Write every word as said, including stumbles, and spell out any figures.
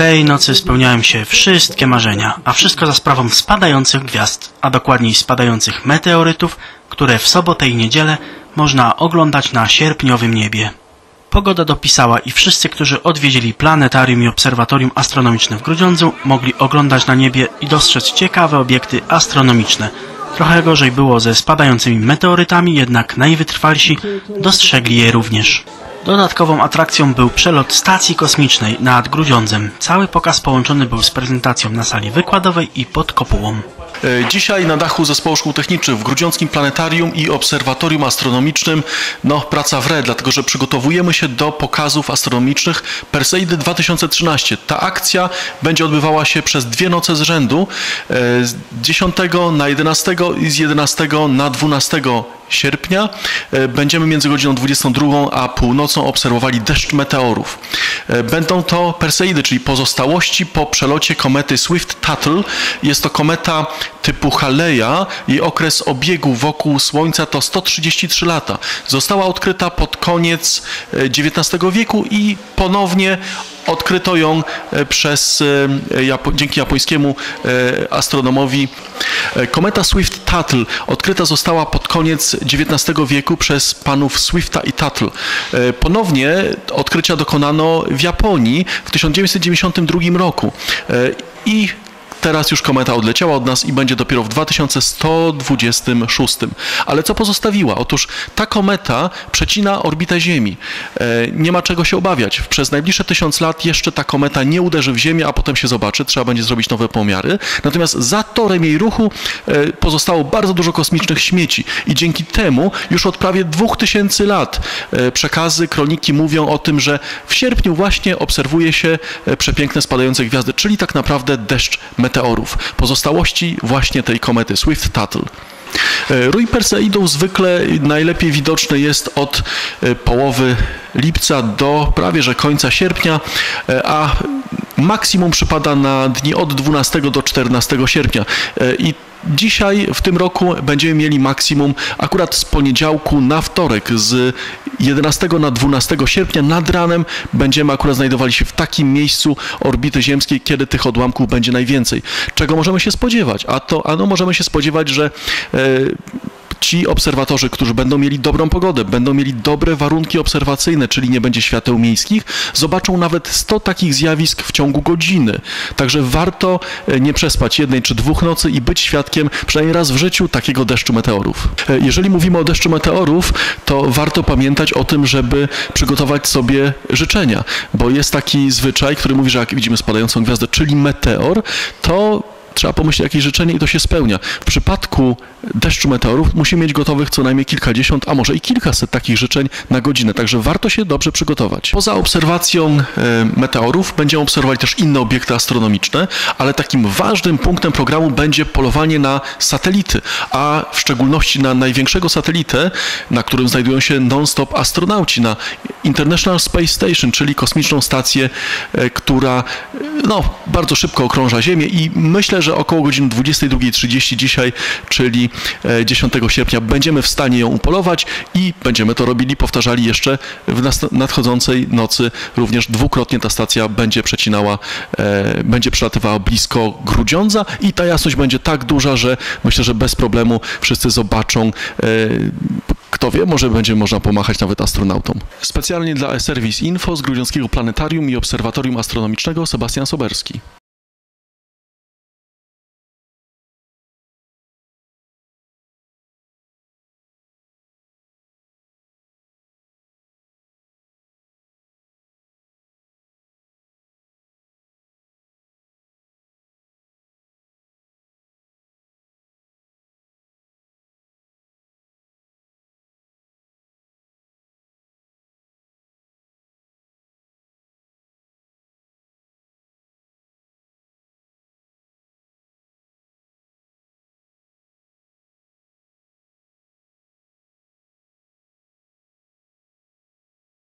Tej nocy spełniają się wszystkie marzenia, a wszystko za sprawą spadających gwiazd, a dokładniej spadających meteorytów, które w sobotę i niedzielę można oglądać na sierpniowym niebie. Pogoda dopisała i wszyscy, którzy odwiedzili Planetarium i Obserwatorium Astronomiczne w Grudziądzu, mogli oglądać na niebie i dostrzec ciekawe obiekty astronomiczne. Trochę gorzej było ze spadającymi meteorytami, jednak najwytrwalsi dostrzegli je również. Dodatkową atrakcją był przelot stacji kosmicznej nad Grudziądzem. Cały pokaz połączony był z prezentacją na sali wykładowej i pod kopułą. Dzisiaj na dachu Zespołu Szkół Technicznych w Grudziądzkim Planetarium i Obserwatorium Astronomicznym no praca w re, dlatego że przygotowujemy się do pokazów astronomicznych Perseidy dwa tysiące trzynaście. Ta akcja będzie odbywała się przez dwie noce z rzędu, z dziesiątego na jedenastego i z jedenastego na dwunastego sierpnia. Będziemy między godziną dwudziestą drugą a północą obserwowali deszcz meteorów. Będą to Perseidy, czyli pozostałości po przelocie komety Swift-Tuttle. Jest to kometa typu Haleja. Jej okres obiegu wokół Słońca to sto trzydzieści trzy lata. Została odkryta pod koniec dziewiętnastego wieku i ponownie odkryto ją przez, dzięki japońskiemu astronomowi. Kometa Swift-Tuttle odkryta została pod koniec dziewiętnastego wieku przez panów Swifta i Tuttle. Ponownie odkrycia dokonano w Japonii w tysiąc dziewięćset dziewięćdziesiątym drugim roku i teraz już kometa odleciała od nas i będzie dopiero w dwa tysiące sto dwudziestym szóstym. Ale co pozostawiła? Otóż ta kometa przecina orbitę Ziemi. Nie ma czego się obawiać. Przez najbliższe tysiąc lat jeszcze ta kometa nie uderzy w Ziemię, a potem się zobaczy. Trzeba będzie zrobić nowe pomiary. Natomiast za torem jej ruchu pozostało bardzo dużo kosmicznych śmieci. I dzięki temu już od prawie dwóch tysięcy lat przekazy, kroniki mówią o tym, że w sierpniu właśnie obserwuje się przepiękne spadające gwiazdy, czyli tak naprawdę deszcz meteoryczny. Meteorów, pozostałości właśnie tej komety Swift-Tuttle. Rój Perseidów zwykle najlepiej widoczny jest od połowy lipca do prawie że końca sierpnia, a maksimum przypada na dni od dwunastego do czternastego sierpnia. I dzisiaj w tym roku będziemy mieli maksimum akurat z poniedziałku na wtorek, z jedenastego na dwunastego sierpnia nad ranem będziemy akurat znajdowali się w takim miejscu orbity ziemskiej, kiedy tych odłamków będzie najwięcej. Czego możemy się spodziewać? A to ano możemy się spodziewać, że e, ci obserwatorzy, którzy będą mieli dobrą pogodę, będą mieli dobre warunki obserwacyjne, czyli nie będzie świateł miejskich, zobaczą nawet sto takich zjawisk w ciągu godziny. Także warto nie przespać jednej czy dwóch nocy i być świadkiem przynajmniej raz w życiu takiego deszczu meteorów. Jeżeli mówimy o deszczu meteorów, to warto pamiętać o tym, żeby przygotować sobie życzenia, bo jest taki zwyczaj, który mówi, że jak widzimy spadającą gwiazdę, czyli meteor, to trzeba pomyśleć jakieś życzenie i to się spełnia. W przypadku deszczu meteorów musimy mieć gotowych co najmniej kilkadziesiąt, a może i kilkaset takich życzeń na godzinę, także warto się dobrze przygotować. Poza obserwacją meteorów będziemy obserwowali też inne obiekty astronomiczne, ale takim ważnym punktem programu będzie polowanie na satelity, a w szczególności na największego satelitę, na którym znajdują się non-stop astronauci, na International Space Station, czyli kosmiczną stację, która no, bardzo szybko okrąża Ziemię i myślę, że około godziny dwudziestej drugiej trzydzieści dzisiaj, czyli dziesiątego sierpnia, będziemy w stanie ją upolować i będziemy to robili, powtarzali jeszcze w nadchodzącej nocy. Również dwukrotnie ta stacja będzie przecinała, e, będzie przelatywała blisko Grudziądza i ta jasność będzie tak duża, że myślę, że bez problemu wszyscy zobaczą. E, Kto wie, może będzie można pomachać nawet astronautom. Specjalnie dla e-Serwis Info z Grudziądzkiego Planetarium i Obserwatorium Astronomicznego Sebastian Soberski.